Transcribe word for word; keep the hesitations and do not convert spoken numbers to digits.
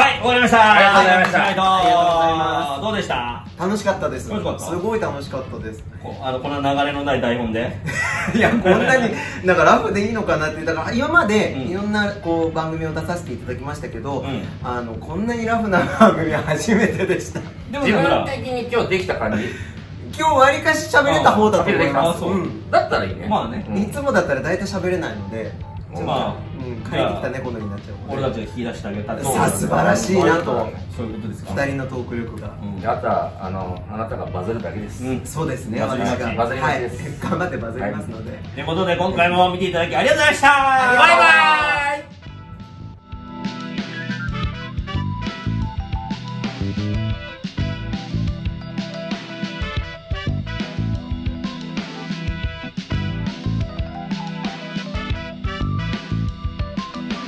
はい、終わりました。ありがとうございました。どうでした？楽しかったです。すごい楽しかったです。あのこの流れのない台本でいや、こんなになんかラフでいいのかなって。だから今までいろんなこう番組を出させていただきましたけど、あのこんなにラフな番組は初めてでした。でも自分的に今日できた感じ、今日わりかし喋れた方だと思います。だったらいいね。まあね、いつもだったら大体喋れないので、まあ帰ってきた猫のようになっちゃう。俺たちが引き出してあげた。さ、素晴らしいなと。そういうことですか。二人のトーク力が。あとはあのあなたがバズるだけです。そうですね。バズります。頑張ってバズりますので。ということで今回も見ていただきありがとうございました。バイバイ。